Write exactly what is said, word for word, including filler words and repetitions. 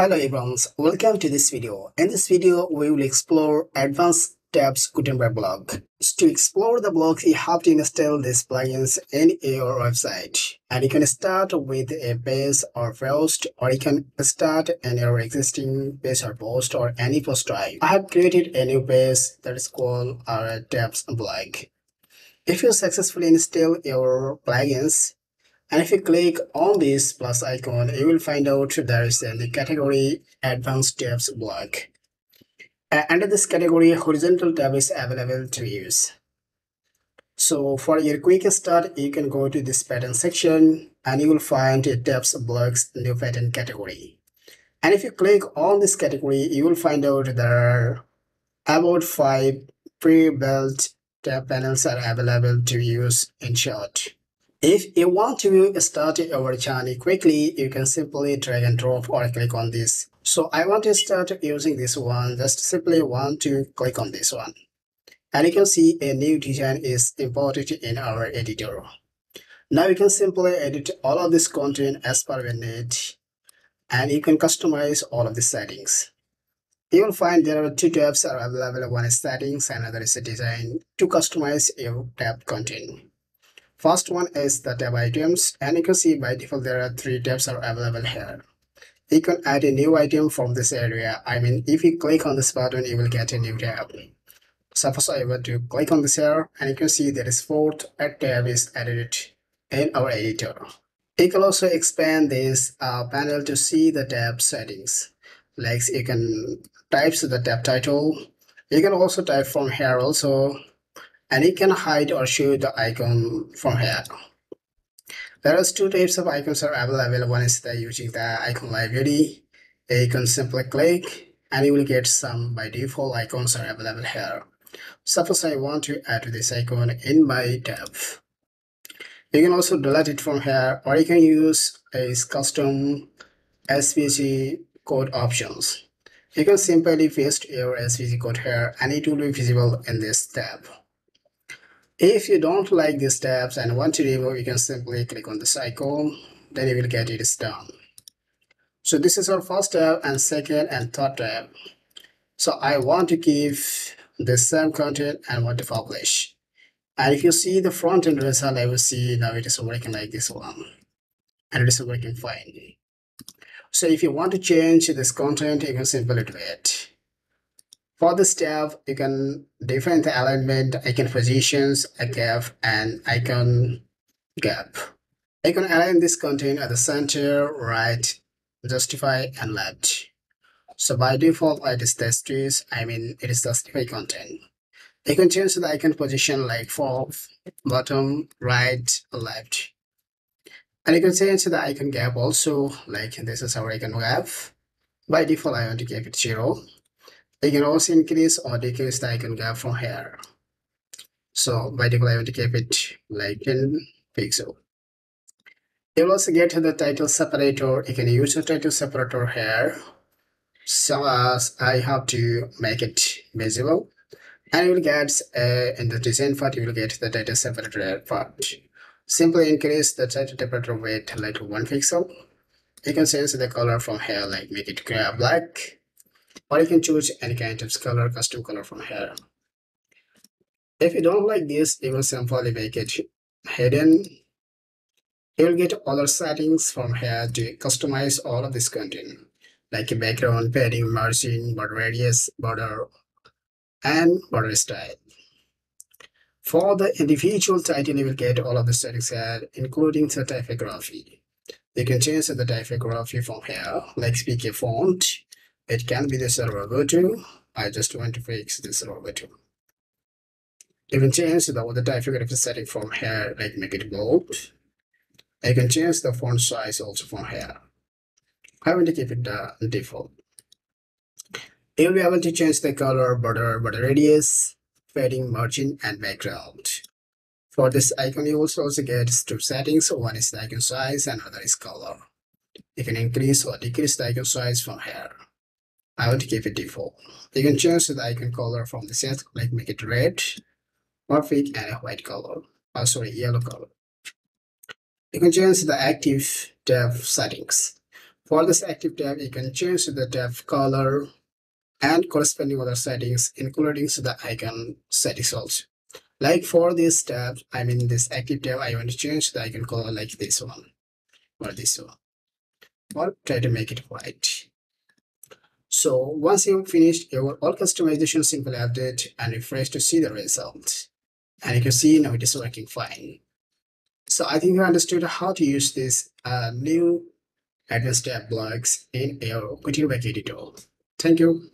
Hello everyone, welcome to this video. In this video, we will explore Advanced Tabs Gutenberg Block. To explore the block, you have to install these plugins in your website. And you can start with a page or post, or you can start in your existing page or post or any post type. I have created a new page that is called our Tabs Block. If you successfully install your plugins, and if you click on this plus icon, you will find out there is the category Advanced Tabs Block. Uh, under this category, horizontal tab is available to use. So for your quick start, you can go to this pattern section and you will find Tabs Blocks new pattern category. And if you click on this category, you will find out there are about five pre-built tab panels are available to use in short. If you want to start your journey quickly, you can simply drag and drop or click on this. So I want to start using this one, just simply want to click on this one. And you can see a new design is imported in our editor. Now you can simply edit all of this content as per your need. And you can customize all of the settings. You will find there are two tabs are available, one is settings, another is design, to customize your tab content. First one is the tab items, and you can see by default there are three tabs are available here. You can add a new item from this area. I mean, if you click on this button, you will get a new tab. Suppose I want to click on this here, and you can see there is fourth tab is added in our editor. You can also expand this uh, panel to see the tab settings. Like you can type to the tab title. You can also type from here also. And you can hide or show the icon from here. There are two types of icons are available. One is the using the icon library. You can simply click and you will get some by default icons are available here. Suppose I want to add this icon in my tab. You can also delete it from here, or you can use a custom S V G code options. You can simply paste your S V G code here and it will be visible in this tab. If you don't like these tabs and want to remove, you can simply click on this icon, then you will get it done. So this is our first tab and second and third tab. So I want to give the same content and want to publish. And if you see the front end result, I will see now it is working like this one. And it is working fine. So if you want to change this content, you can simply do it. For this tab, you can define the alignment, icon positions, a gap, and icon gap. You can align this content at the center, right, justify, and left. So by default, it is the streets, I mean, it is justify content. You can change the icon position like fourth, bottom, right, left. And you can change the icon gap also, like this is our icon gap. By default, I want to give it zero. You can also increase or decrease the icon gap from here. So by default, I want to keep it like ten pixels. You will also get the title separator. You can use the title separator here. So as I have to make it visible. And you will get uh, in the design part, you will get the title separator part. Simply increase the title separator weight like one pixel. You can change the color from here, like make it gray or black. Or you can choose any kind of color, custom color from here. If you don't like this, you will simply make it hidden. You will get other settings from here to customize all of this content, like background, padding, margin, border radius, border, and border style. For the individual title, you will get all of the settings here, including the typography. You can change the typography from here, like P K font. It can be this Roboto. I just want to fix this Roboto. You can change the other typography setting from here, like make it bold. I can change the font size also from here. I want to keep it the uh, default. You'll be able to change the color, border, border radius, padding, margin, and background. For this icon, you also get two settings. One is the icon size, and another is color. You can increase or decrease the icon size from here. I want to keep it default. You can change the icon color from the set, like make it red, perfect, and a white color. Oh, sorry, yellow color. You can change the active tab settings. For this active tab, you can change the tab color and corresponding other settings, including the icon settings also. Like for this tab, I mean this active tab, I want to change the icon color like this one or this one, or try to make it white. So once you've finished your all customization, simply update and refresh to see the result. And you can see now it is working fine. So I think you understood how to use this uh, new Advanced Tab Blocks in your Gutenberg editor. Thank you.